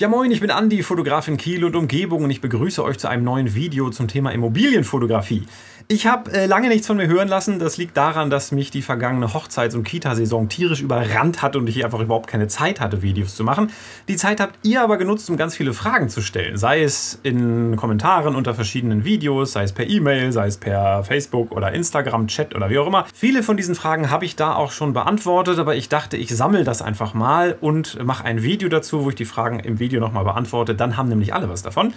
Ja moin, ich bin Andi, Fotograf in Kiel und Umgebung und ich begrüße euch zu einem neuen Video zum Thema Immobilienfotografie. Ich habe lange nichts von mir hören lassen, das liegt daran, dass mich die vergangene Hochzeits- und Kita-Saison tierisch überrannt hat und ich einfach überhaupt keine Zeit hatte, Videos zu machen. Die Zeit habt ihr aber genutzt, um ganz viele Fragen zu stellen, sei es in Kommentaren unter verschiedenen Videos, sei es per E-Mail, sei es per Facebook oder Instagram, Chat oder wie auch immer. Viele von diesen Fragen habe ich da auch schon beantwortet, aber ich dachte, ich sammle das einfach mal und mache ein Video dazu, wo ich die Fragen im Video nochmal beantwortet, dann haben nämlich alle was davon.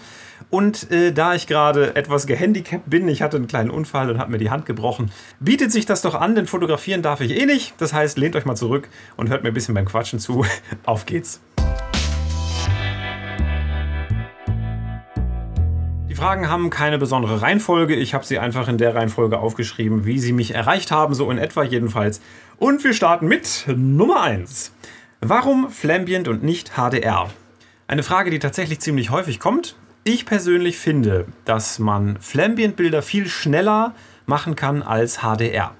Und da ich gerade etwas gehandicapt bin, ich hatte einen kleinen Unfall und habe mir die Hand gebrochen, bietet sich das doch an, denn fotografieren darf ich eh nicht. Das heißt, lehnt euch mal zurück und hört mir ein bisschen beim Quatschen zu. Auf geht's! Die Fragen haben keine besondere Reihenfolge, ich habe sie einfach in der Reihenfolge aufgeschrieben, wie sie mich erreicht haben, so in etwa jedenfalls. Und wir starten mit Nummer 1. Warum Flambient und nicht HDR? Eine Frage, die tatsächlich ziemlich häufig kommt. Ich persönlich finde, dass man Flambient-Bilder viel schneller machen kann als HDR.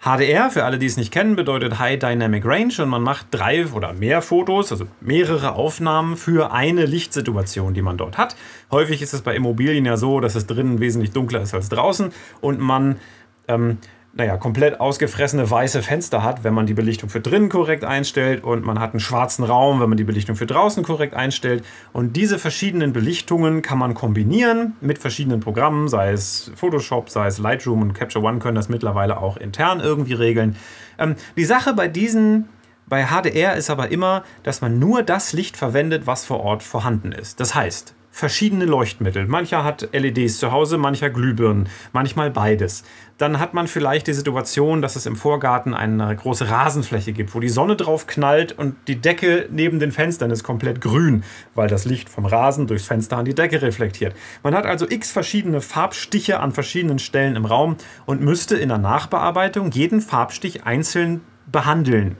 HDR, für alle, die es nicht kennen, bedeutet High Dynamic Range und man macht 3 oder mehr Fotos, also mehrere Aufnahmen für eine Lichtsituation, die man dort hat. Häufig ist es bei Immobilien ja so, dass es drinnen wesentlich dunkler ist als draußen und man komplett ausgefressene weiße Fenster hat, wenn man die Belichtung für drinnen korrekt einstellt und man hat einen schwarzen Raum, wenn man die Belichtung für draußen korrekt einstellt. Und diese verschiedenen Belichtungen kann man kombinieren mit verschiedenen Programmen, sei es Photoshop, sei es Lightroom und Capture One können das mittlerweile auch intern irgendwie regeln. Die Sache bei HDR ist aber immer, dass man nur das Licht verwendet, was vor Ort vorhanden ist. Das heißt, verschiedene Leuchtmittel. Mancher hat LEDs zu Hause, mancher Glühbirnen, manchmal beides. Dann hat man vielleicht die Situation, dass es im Vorgarten eine große Rasenfläche gibt, wo die Sonne drauf knallt und die Decke neben den Fenstern ist komplett grün, weil das Licht vom Rasen durchs Fenster an die Decke reflektiert. Man hat also x verschiedene Farbstiche an verschiedenen Stellen im Raum und müsste in der Nachbearbeitung jeden Farbstich einzeln behandeln.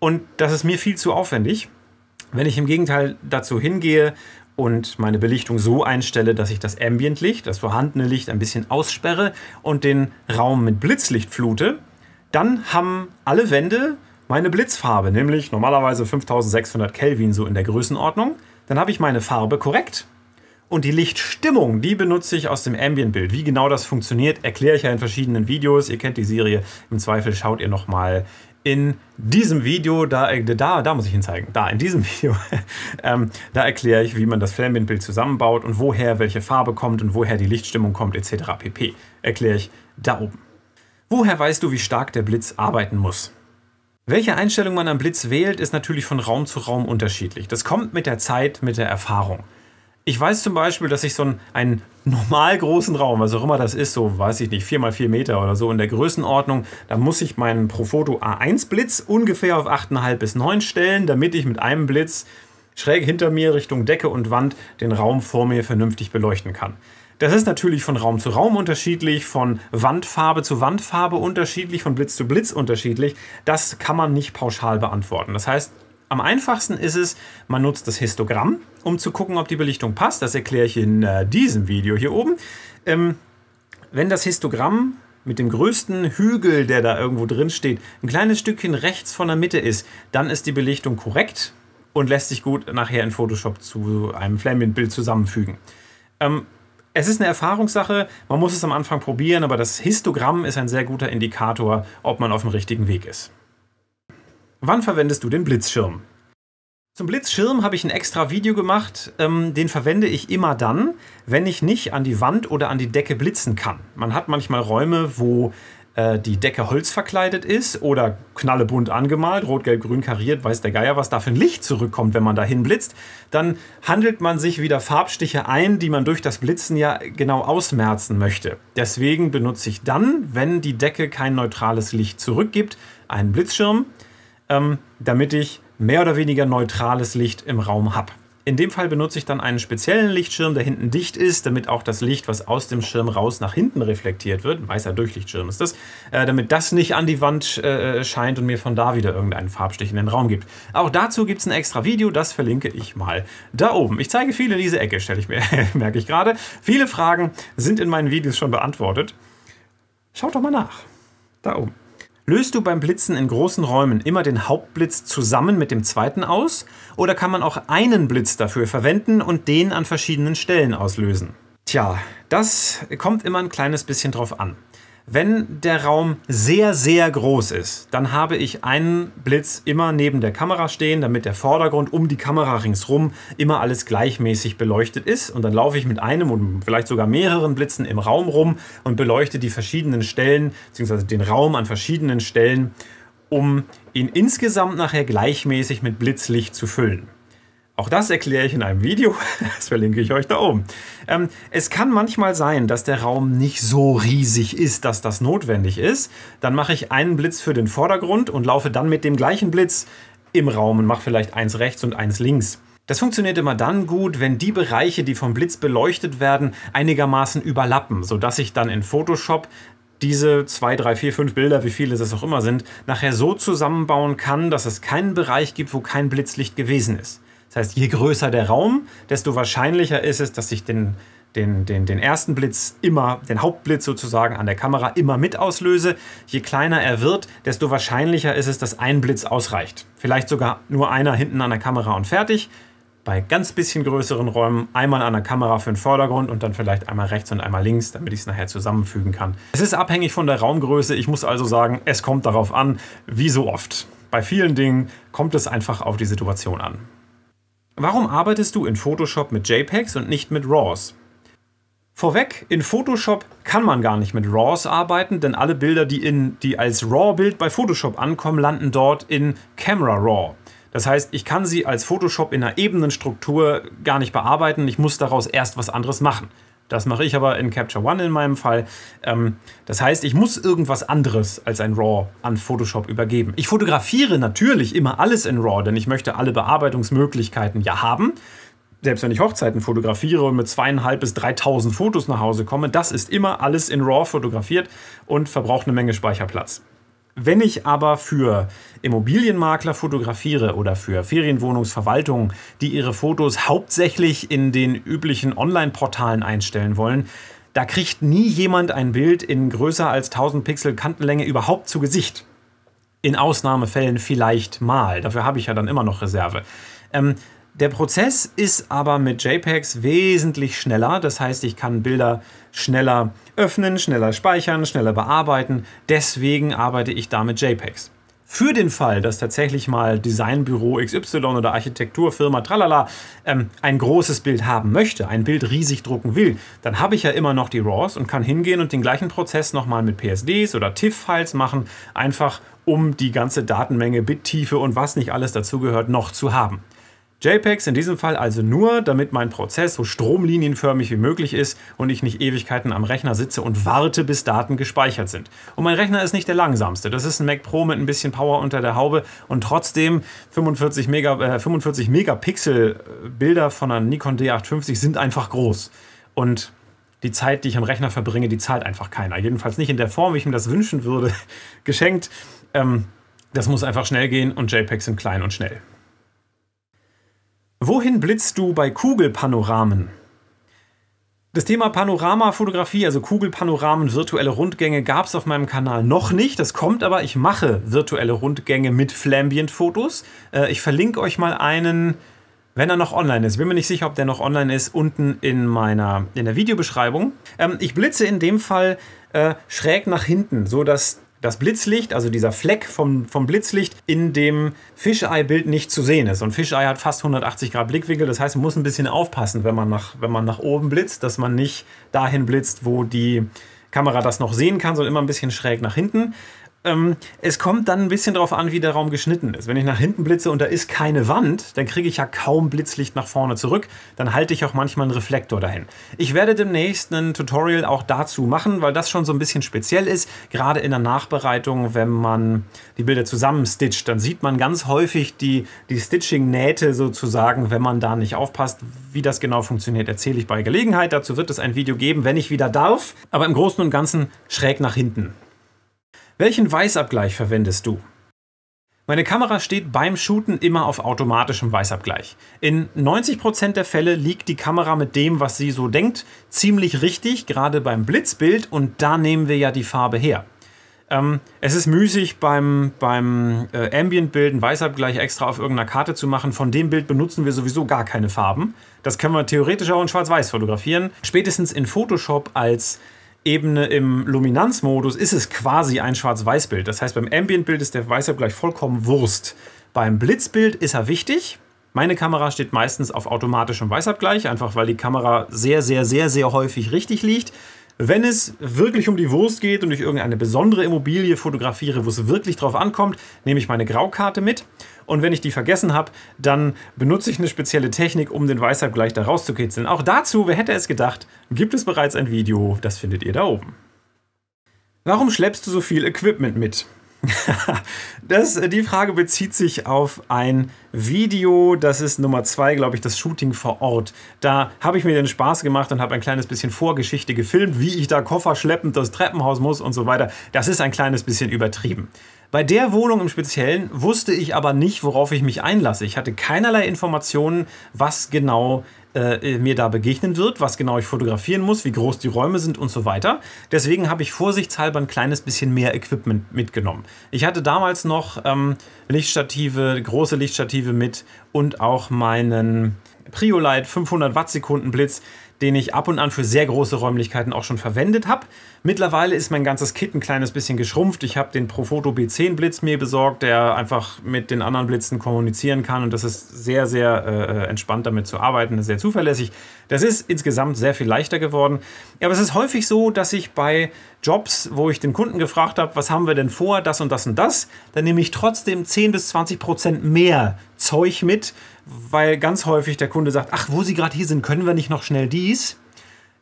Und das ist mir viel zu aufwendig. Wenn ich im Gegenteil dazu hingehe und meine Belichtung so einstelle, dass ich das Ambientlicht, das vorhandene Licht, ein bisschen aussperre und den Raum mit Blitzlicht flute, dann haben alle Wände meine Blitzfarbe, nämlich normalerweise 5600 Kelvin, so in der Größenordnung. Dann habe ich meine Farbe korrekt und die Lichtstimmung, die benutze ich aus dem Ambientbild. Wie genau das funktioniert, erkläre ich ja in verschiedenen Videos. Ihr kennt die Serie, im Zweifel schaut ihr nochmal in diesem Video, da erkläre ich, wie man das Flambient-Bild zusammenbaut und woher welche Farbe kommt und woher die Lichtstimmung kommt etc. pp. Erkläre ich da oben. Woher weißt du, wie stark der Blitz arbeiten muss? Welche Einstellung man am Blitz wählt, ist natürlich von Raum zu Raum unterschiedlich. Das kommt mit der Zeit, mit der Erfahrung. Ich weiß zum Beispiel, dass ich so einen normal großen Raum, was auch immer das ist, so weiß ich nicht, 4×4 Meter oder so in der Größenordnung, da muss ich meinen Profoto A1 Blitz ungefähr auf 8,5 bis 9 stellen, damit ich mit einem Blitz schräg hinter mir Richtung Decke und Wand den Raum vor mir vernünftig beleuchten kann. Das ist natürlich von Raum zu Raum unterschiedlich, von Wandfarbe zu Wandfarbe unterschiedlich, von Blitz zu Blitz unterschiedlich. Das kann man nicht pauschal beantworten. Das heißt, am einfachsten ist es, man nutzt das Histogramm, um zu gucken, ob die Belichtung passt. Das erkläre ich in diesem Video hier oben. Wenn das Histogramm mit dem größten Hügel, der da irgendwo drin steht, ein kleines Stückchen rechts von der Mitte ist, dann ist die Belichtung korrekt und lässt sich gut nachher in Photoshop zu einem Flambient-Bild zusammenfügen. Es ist eine Erfahrungssache, man muss es am Anfang probieren, aber das Histogramm ist ein sehr guter Indikator, ob man auf dem richtigen Weg ist. Wann verwendest du den Blitzschirm? Zum Blitzschirm habe ich ein extra Video gemacht. Den verwende ich immer dann, wenn ich nicht an die Wand oder an die Decke blitzen kann. Man hat manchmal Räume, wo die Decke holzverkleidet ist oder knallebunt angemalt, rot, gelb, grün kariert, weiß der Geier, was da für ein Licht zurückkommt, wenn man dahin blitzt. Dann handelt man sich wieder Farbstiche ein, die man durch das Blitzen ja genau ausmerzen möchte. Deswegen benutze ich dann, wenn die Decke kein neutrales Licht zurückgibt, einen Blitzschirm, damit ich mehr oder weniger neutrales Licht im Raum habe. In dem Fall benutze ich dann einen speziellen Lichtschirm, der hinten dicht ist, damit auch das Licht, was aus dem Schirm raus nach hinten reflektiert wird, ein weißer Durchlichtschirm ist das, damit das nicht an die Wand scheint und mir von da wieder irgendeinen Farbstich in den Raum gibt. Auch dazu gibt es ein extra Video, das verlinke ich mal da oben. Ich zeige viel in diese Ecke, merke ich gerade. Viele Fragen sind in meinen Videos schon beantwortet. Schaut doch mal nach, da oben. Löst du beim Blitzen in großen Räumen immer den Hauptblitz zusammen mit dem zweiten aus, oder kann man auch einen Blitz dafür verwenden und den an verschiedenen Stellen auslösen? Tja, das kommt immer ein kleines bisschen drauf an. Wenn der Raum sehr, sehr groß ist, dann habe ich einen Blitz immer neben der Kamera stehen, damit der Vordergrund um die Kamera ringsrum immer alles gleichmäßig beleuchtet ist. Und dann laufe ich mit einem und vielleicht sogar mehreren Blitzen im Raum rum und beleuchte die verschiedenen Stellen, beziehungsweise den Raum an verschiedenen Stellen, um ihn insgesamt nachher gleichmäßig mit Blitzlicht zu füllen. Auch das erkläre ich in einem Video, das verlinke ich euch da oben. Es kann manchmal sein, dass der Raum nicht so riesig ist, dass das notwendig ist. Dann mache ich einen Blitz für den Vordergrund und laufe dann mit dem gleichen Blitz im Raum und mache vielleicht eins rechts und eins links. Das funktioniert immer dann gut, wenn die Bereiche, die vom Blitz beleuchtet werden, einigermaßen überlappen, sodass ich dann in Photoshop diese 2, 3, 4, 5 Bilder, wie viele es auch immer sind, nachher so zusammenbauen kann, dass es keinen Bereich gibt, wo kein Blitzlicht gewesen ist. Das heißt, je größer der Raum, desto wahrscheinlicher ist es, dass ich den ersten Blitz immer, den Hauptblitz sozusagen an der Kamera immer mit auslöse. Je kleiner er wird, desto wahrscheinlicher ist es, dass ein Blitz ausreicht. Vielleicht sogar nur einer hinten an der Kamera und fertig. Bei ganz bisschen größeren Räumen einmal an der Kamera für den Vordergrund und dann vielleicht einmal rechts und einmal links, damit ich es nachher zusammenfügen kann. Es ist abhängig von der Raumgröße. Ich muss also sagen, es kommt darauf an, wie so oft. Bei vielen Dingen kommt es einfach auf die Situation an. Warum arbeitest du in Photoshop mit JPEGs und nicht mit RAWs? Vorweg, in Photoshop kann man gar nicht mit RAWs arbeiten, denn alle Bilder, die als RAW-Bild bei Photoshop ankommen, landen dort in Camera RAW. Das heißt, ich kann sie als Photoshop in einer Ebenenstruktur gar nicht bearbeiten, ich muss daraus erst was anderes machen. Das mache ich aber in Capture One in meinem Fall. Das heißt, ich muss irgendwas anderes als ein RAW an Photoshop übergeben. Ich fotografiere natürlich immer alles in RAW, denn ich möchte alle Bearbeitungsmöglichkeiten ja haben. Selbst wenn ich Hochzeiten fotografiere und mit 2.500 bis 3.000 Fotos nach Hause komme, das ist immer alles in RAW fotografiert und verbraucht eine Menge Speicherplatz. Wenn ich aber für Immobilienmakler fotografiere oder für Ferienwohnungsverwaltungen, die ihre Fotos hauptsächlich in den üblichen Online-Portalen einstellen wollen, da kriegt nie jemand ein Bild in größer als 1000 Pixel Kantenlänge überhaupt zu Gesicht. In Ausnahmefällen vielleicht mal, dafür habe ich ja dann immer noch Reserve. Der Prozess ist aber mit JPEGs wesentlich schneller, das heißt, ich kann Bilder schneller öffnen, schneller speichern, schneller bearbeiten, deswegen arbeite ich da mit JPEGs. Für den Fall, dass tatsächlich mal Designbüro XY oder Architekturfirma tralala ein großes Bild haben möchte, ein Bild riesig drucken will, dann habe ich ja immer noch die RAWs und kann hingehen und den gleichen Prozess nochmal mit PSDs oder TIFF-Files machen, einfach um die ganze Datenmenge, Bittiefe und was nicht alles dazugehört, noch zu haben. JPEGs in diesem Fall also nur, damit mein Prozess so stromlinienförmig wie möglich ist und ich nicht Ewigkeiten am Rechner sitze und warte, bis Daten gespeichert sind. Und mein Rechner ist nicht der langsamste. Das ist ein Mac Pro mit ein bisschen Power unter der Haube und trotzdem 45 Megapixel Bilder von einer Nikon D850 sind einfach groß. Und die Zeit, die ich am Rechner verbringe, die zahlt einfach keiner. Jedenfalls nicht in der Form, wie ich mir das wünschen würde, geschenkt. Das muss einfach schnell gehen und JPEGs sind klein und schnell. Wohin blitzt du bei Kugelpanoramen? Das Thema Panoramafotografie, also Kugelpanoramen, virtuelle Rundgänge, gab es auf meinem Kanal noch nicht. Das kommt aber, ich mache virtuelle Rundgänge mit Flambient-Fotos. Ich verlinke euch mal einen, wenn er noch online ist. Bin mir nicht sicher, ob der noch online ist, unten in der Videobeschreibung. Ich blitze in dem Fall schräg nach hinten, sodass das Blitzlicht, also dieser Fleck vom Blitzlicht, in dem Fisheye-Bild nicht zu sehen ist. Und Fisheye hat fast 180 Grad Blickwinkel, das heißt, man muss ein bisschen aufpassen, wenn man nach oben blitzt, dass man nicht dahin blitzt, wo die Kamera das noch sehen kann, sondern immer ein bisschen schräg nach hinten. Es kommt dann ein bisschen darauf an, wie der Raum geschnitten ist. Wenn ich nach hinten blitze und da ist keine Wand, dann kriege ich ja kaum Blitzlicht nach vorne zurück. Dann halte ich auch manchmal einen Reflektor dahin. Ich werde demnächst ein Tutorial auch dazu machen, weil das schon so ein bisschen speziell ist. Gerade in der Nachbereitung, wenn man die Bilder zusammenstitcht, dann sieht man ganz häufig die Stitching-Nähte sozusagen, wenn man da nicht aufpasst. Wie das genau funktioniert, erzähle ich bei Gelegenheit. Dazu wird es ein Video geben, wenn ich wieder darf. Aber im Großen und Ganzen schräg nach hinten. Welchen Weißabgleich verwendest du? Meine Kamera steht beim Shooten immer auf automatischem Weißabgleich. In 90% der Fälle liegt die Kamera mit dem, was sie so denkt, ziemlich richtig, gerade beim Blitzbild, und da nehmen wir ja die Farbe her. Es ist müßig, beim Ambient-Bild einen Weißabgleich extra auf irgendeiner Karte zu machen. Von dem Bild benutzen wir sowieso gar keine Farben. Das können wir theoretisch auch in Schwarz-Weiß fotografieren. Spätestens in Photoshop als Ebene im Luminanzmodus ist es quasi ein Schwarz-Weiß-Bild. Das heißt, beim Ambient-Bild ist der Weißabgleich vollkommen Wurst. Beim Blitzbild ist er wichtig. Meine Kamera steht meistens auf automatischem Weißabgleich, einfach weil die Kamera sehr, sehr, sehr, sehr häufig richtig liegt. Wenn es wirklich um die Wurst geht und ich irgendeine besondere Immobilie fotografiere, wo es wirklich drauf ankommt, nehme ich meine Graukarte mit. Und wenn ich die vergessen habe, dann benutze ich eine spezielle Technik, um den Weißabgleich da rauszukitzeln. Auch dazu, wer hätte es gedacht, gibt es bereits ein Video, das findet ihr da oben. Warum schleppst du so viel Equipment mit? Die Frage bezieht sich auf ein Video, das ist Nummer 2, glaube ich, das Shooting vor Ort. Da habe ich mir den Spaß gemacht und habe ein kleines bisschen Vorgeschichte gefilmt, wie ich da Koffer schleppend das Treppenhaus muss und so weiter. Das ist ein kleines bisschen übertrieben. Bei der Wohnung im Speziellen wusste ich aber nicht, worauf ich mich einlasse. Ich hatte keinerlei Informationen, was genau mir da begegnen wird, was genau ich fotografieren muss, wie groß die Räume sind und so weiter. Deswegen habe ich vorsichtshalber ein kleines bisschen mehr Equipment mitgenommen. Ich hatte damals noch Lichtstative, große Lichtstative mit und auch meinen Priolite 500 Wattsekunden Blitz, den ich ab und an für sehr große Räumlichkeiten auch schon verwendet habe. Mittlerweile ist mein ganzes Kit ein kleines bisschen geschrumpft. Ich habe den Profoto B10 Blitz mir besorgt, der einfach mit den anderen Blitzen kommunizieren kann. Und das ist sehr, sehr entspannt damit zu arbeiten, das ist sehr zuverlässig. Das ist insgesamt sehr viel leichter geworden. Aber es ist häufig so, dass ich bei Jobs, wo ich den Kunden gefragt habe, was haben wir denn vor, das und das und das, dann nehme ich trotzdem 10 bis 20% mehr Zeug mit, weil ganz häufig der Kunde sagt, ach, wo Sie gerade hier sind, können wir nicht noch schnell dies?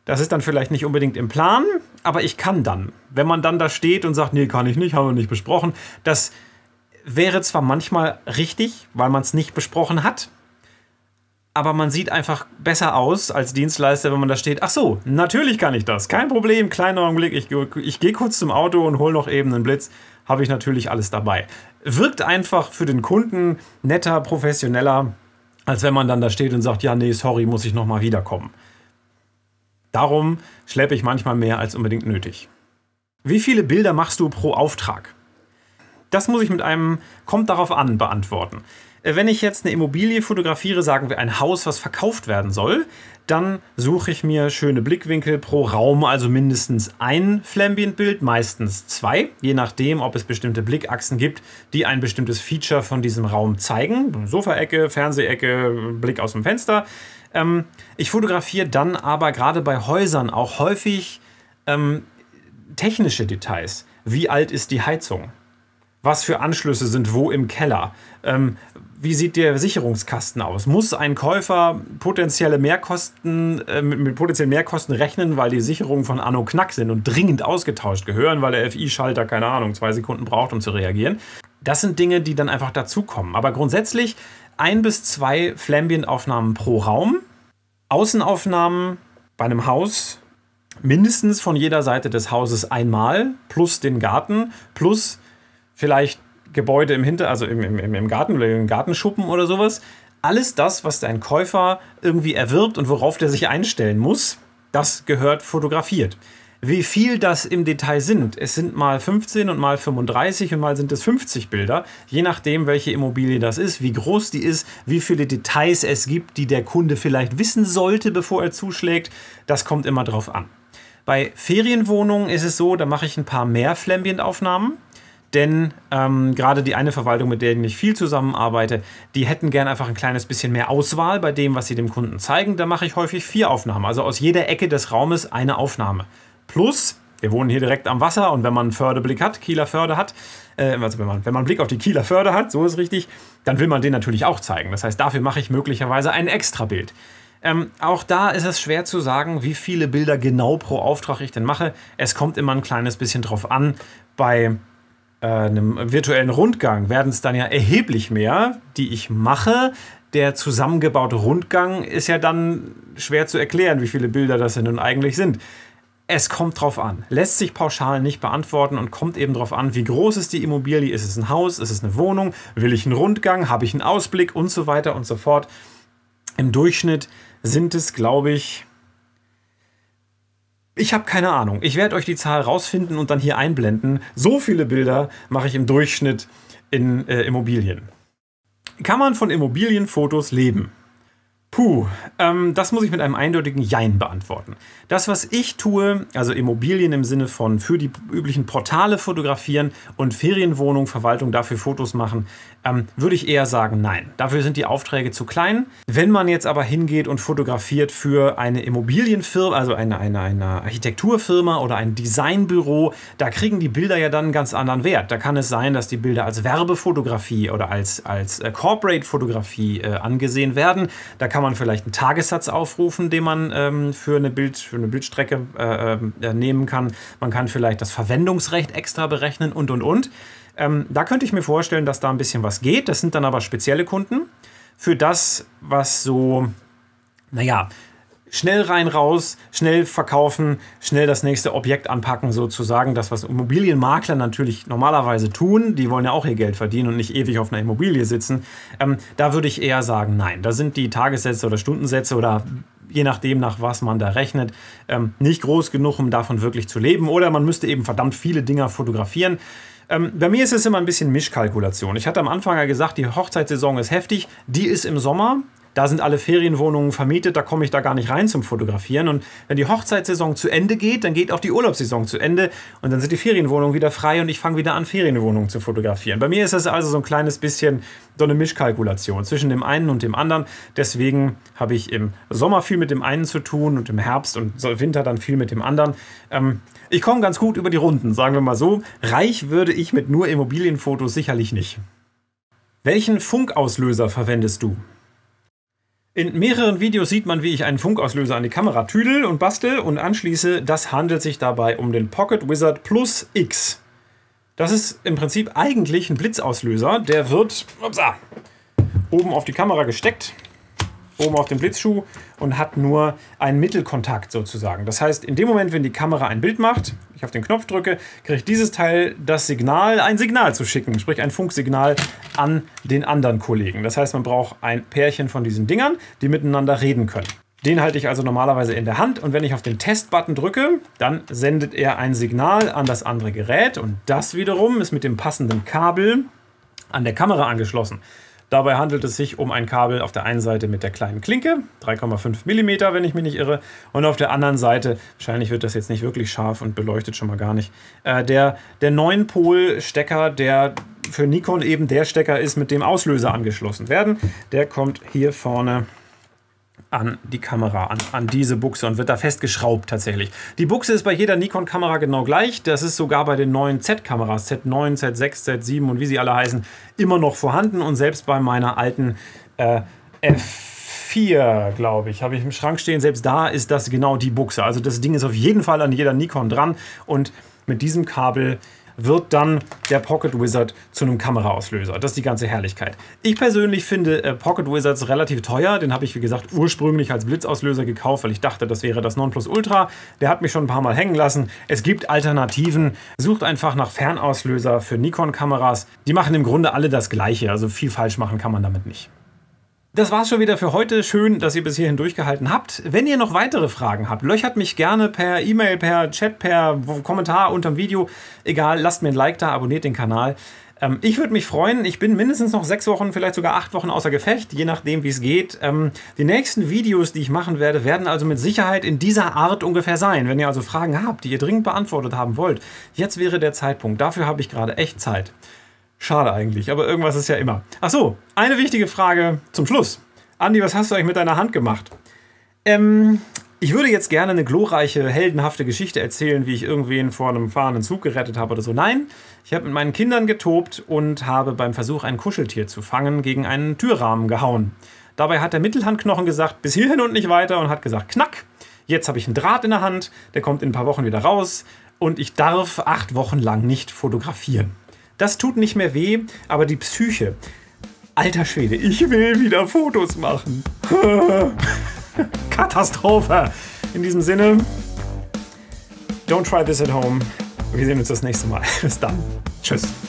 Das ist dann vielleicht nicht unbedingt im Plan, aber ich kann dann. Wenn man dann da steht und sagt, nee, kann ich nicht, haben wir nicht besprochen. Das wäre zwar manchmal richtig, weil man es nicht besprochen hat, aber man sieht einfach besser aus als Dienstleister, wenn man da steht, ach so, natürlich kann ich das, kein Problem, kleiner Augenblick, ich gehe kurz zum Auto und hole noch eben einen Blitz, habe ich natürlich alles dabei. Wirkt einfach für den Kunden netter, professioneller, als wenn man dann da steht und sagt, ja, nee, sorry, muss ich nochmal wiederkommen. Darum schleppe ich manchmal mehr als unbedingt nötig. Wie viele Bilder machst du pro Auftrag? Das muss ich mit einem "kommt darauf an" beantworten. Wenn ich jetzt eine Immobilie fotografiere, sagen wir ein Haus, was verkauft werden soll, dann suche ich mir schöne Blickwinkel pro Raum, also mindestens ein Flambient-Bild, meistens 2, je nachdem, ob es bestimmte Blickachsen gibt, die ein bestimmtes Feature von diesem Raum zeigen. Sofaecke, Fernsehecke, Blick aus dem Fenster. Ich fotografiere dann aber gerade bei Häusern auch häufig technische Details. Wie alt ist die Heizung? Was für Anschlüsse sind wo im Keller? Wie sieht der Sicherungskasten aus? Muss ein Käufer potenzielle Mehrkosten, mit potenziellen Mehrkosten rechnen, weil die Sicherungen von Anno Knack sind und dringend ausgetauscht gehören, weil der FI-Schalter, keine Ahnung, 2 Sekunden braucht, um zu reagieren? Das sind Dinge, die dann einfach dazukommen. Aber grundsätzlich 1 bis 2 Flambient-Aufnahmen pro Raum, Außenaufnahmen bei einem Haus, mindestens von jeder Seite des Hauses einmal, plus den Garten, plus vielleicht Gebäude im im Garten oder im Gartenschuppen oder sowas. Alles das, was dein Käufer irgendwie erwirbt und worauf der sich einstellen muss, das gehört fotografiert. Wie viel das im Detail sind, es sind mal 15 und mal 35 und mal sind es 50 Bilder, je nachdem, welche Immobilie das ist, wie groß die ist, wie viele Details es gibt, die der Kunde vielleicht wissen sollte, bevor er zuschlägt, das kommt immer drauf an. Bei Ferienwohnungen ist es so, da mache ich ein paar mehr Flambient-Aufnahmen. Denn gerade die eine Verwaltung, mit der ich viel zusammenarbeite, die hätten gern einfach ein kleines bisschen mehr Auswahl bei dem, was sie dem Kunden zeigen. Da mache ich häufig 4 Aufnahmen, also aus jeder Ecke des Raumes eine Aufnahme. Plus, wir wohnen hier direkt am Wasser und wenn man einen Fördeblick hat, Kieler Förde hat, also wenn man einen Blick auf die Kieler Förde hat, so ist richtig, dann will man den natürlich auch zeigen. Das heißt, dafür mache ich möglicherweise ein Extrabild. Auch da ist es schwer zu sagen, wie viele Bilder genau pro Auftrag ich denn mache. Es kommt immer ein kleines bisschen drauf an. Bei einem virtuellen Rundgang werden es dann ja erheblich mehr, die ich mache. Der zusammengebaute Rundgang ist ja dann schwer zu erklären, wie viele Bilder das denn nun eigentlich sind. Es kommt drauf an. Lässt sich pauschal nicht beantworten und kommt eben drauf an, wie groß ist die Immobilie, ist es ein Haus, ist es eine Wohnung, will ich einen Rundgang, habe ich einen Ausblick und so weiter und so fort. Im Durchschnitt sind es, glaube ich, Ich habe keine Ahnung. Ich werde euch die Zahl rausfinden und dann hier einblenden. So viele Bilder mache ich im Durchschnitt in Immobilien. Kann man von Immobilienfotos leben? Puh, das muss ich mit einem eindeutigen Jein beantworten. Das, was ich tue, also Immobilien im Sinne von für die üblichen Portale fotografieren und Ferienwohnung, Verwaltung dafür Fotos machen, würde ich eher sagen, nein. Dafür sind die Aufträge zu klein. Wenn man jetzt aber hingeht und fotografiert für eine Immobilienfirma, also eine Architekturfirma oder ein Designbüro, da kriegen die Bilder ja dann einen ganz anderen Wert. Da kann es sein, dass die Bilder als Werbefotografie oder als Corporate-Fotografie angesehen werden. Da kann man vielleicht einen Tagessatz aufrufen, den man für eine Bildstrecke nehmen kann. Man kann vielleicht das Verwendungsrecht extra berechnen und, und. Da könnte ich mir vorstellen, dass da ein bisschen was geht. Das sind dann aber spezielle Kunden. Für das, was so, naja, schnell rein, raus, schnell verkaufen, schnell das nächste Objekt anpacken sozusagen. Das, was Immobilienmakler natürlich normalerweise tun. Die wollen ja auch ihr Geld verdienen und nicht ewig auf einer Immobilie sitzen. Da würde ich eher sagen, nein. Da sind die Tagessätze oder Stundensätze oder je nachdem, nach was man da rechnet, nicht groß genug, um davon wirklich zu leben. Oder man müsste eben verdammt viele Dinger fotografieren. Bei mir ist es immer ein bisschen Mischkalkulation. Ich hatte am Anfang ja gesagt, die Hochzeitssaison ist heftig. Die ist im Sommer. Da sind alle Ferienwohnungen vermietet. Da komme ich da gar nicht rein zum Fotografieren. Und wenn die Hochzeitssaison zu Ende geht, dann geht auch die Urlaubssaison zu Ende. Und dann sind die Ferienwohnungen wieder frei und ich fange wieder an, Ferienwohnungen zu fotografieren. Bei mir ist das also so ein kleines bisschen so eine Mischkalkulation zwischen dem einen und dem anderen. Deswegen habe ich im Sommer viel mit dem einen zu tun und im Herbst und Winter dann viel mit dem anderen. Ich komme ganz gut über die Runden, sagen wir mal so. Reich würde ich mit nur Immobilienfotos sicherlich nicht. Welchen Funkauslöser verwendest du? In mehreren Videos sieht man, wie ich einen Funkauslöser an die Kamera tüdel und bastel und anschließe. Das handelt sich dabei um den Pocket Wizard Plus X. Das ist im Prinzip eigentlich ein Blitzauslöser. Der wird oben auf die Kamera gesteckt, oben auf den Blitzschuh und hat nur einen Mittelkontakt sozusagen. Das heißt, in dem Moment, wenn die Kamera ein Bild macht, ich auf den Knopf drücke, kriegt dieses Teil das Signal, ein Signal zu schicken, sprich ein Funksignal an den anderen Kollegen. Das heißt, man braucht ein Pärchen von diesen Dingern, die miteinander reden können. Den halte ich also normalerweise in der Hand und wenn ich auf den Test-Button drücke, dann sendet er ein Signal an das andere Gerät und das wiederum ist mit dem passenden Kabel an der Kamera angeschlossen. Dabei handelt es sich um ein Kabel auf der einen Seite mit der kleinen Klinke, 3,5 mm, wenn ich mich nicht irre, und auf der anderen Seite, wahrscheinlich wird das jetzt nicht wirklich scharf und beleuchtet schon mal gar nicht, der 9-Pol-Stecker, der für Nikon eben der Stecker ist, mit dem Auslöser angeschlossen werden, der kommt hier vorne an die Kamera, an diese Buchse und wird da festgeschraubt tatsächlich. Die Buchse ist bei jeder Nikon-Kamera genau gleich. Das ist sogar bei den neuen Z-Kameras, Z9, Z6, Z7 und wie sie alle heißen, immer noch vorhanden. Und selbst bei meiner alten F4, glaube ich, habe ich im Schrank stehen, selbst da ist das genau die Buchse. Also das Ding ist auf jeden Fall an jeder Nikon dran und mit diesem Kabel wird dann der Pocket Wizard zu einem Kameraauslöser. Das ist die ganze Herrlichkeit. Ich persönlich finde Pocket Wizards relativ teuer. Den habe ich, wie gesagt, ursprünglich als Blitzauslöser gekauft, weil ich dachte, das wäre das Nonplusultra. Der hat mich schon ein paar Mal hängen lassen. Es gibt Alternativen. Sucht einfach nach Fernauslöser für Nikon-Kameras. Die machen im Grunde alle das Gleiche. Also viel falsch machen kann man damit nicht. Das war's schon wieder für heute. Schön, dass ihr bis hierhin durchgehalten habt. Wenn ihr noch weitere Fragen habt, löchert mich gerne per E-Mail, per Chat, per Kommentar unterm Video. Egal, lasst mir ein Like da, abonniert den Kanal. Ich würde mich freuen. Ich bin mindestens noch 6 Wochen, vielleicht sogar 8 Wochen außer Gefecht, je nachdem, wie es geht. Die nächsten Videos, die ich machen werde, werden also mit Sicherheit in dieser Art ungefähr sein. Wenn ihr also Fragen habt, die ihr dringend beantwortet haben wollt, jetzt wäre der Zeitpunkt. Dafür habe ich gerade echt Zeit. Schade eigentlich, aber irgendwas ist ja immer. Ach so, eine wichtige Frage zum Schluss. Andi, was hast du eigentlich mit deiner Hand gemacht? Ich würde jetzt gerne eine glorreiche, heldenhafte Geschichte erzählen, wie ich irgendwen vor einem fahrenden Zug gerettet habe oder so. Nein, ich habe mit meinen Kindern getobt und habe beim Versuch, ein Kuscheltier zu fangen, gegen einen Türrahmen gehauen. Dabei hat der Mittelhandknochen gesagt, bis hierhin und nicht weiter und hat gesagt, knack, jetzt habe ich einen Draht in der Hand, der kommt in ein paar Wochen wieder raus und ich darf 8 Wochen lang nicht fotografieren. Das tut nicht mehr weh, aber die Psyche. Alter Schwede, ich will wieder Fotos machen. Katastrophe. In diesem Sinne, don't try this at home. Wir sehen uns das nächste Mal. Bis dann. Tschüss.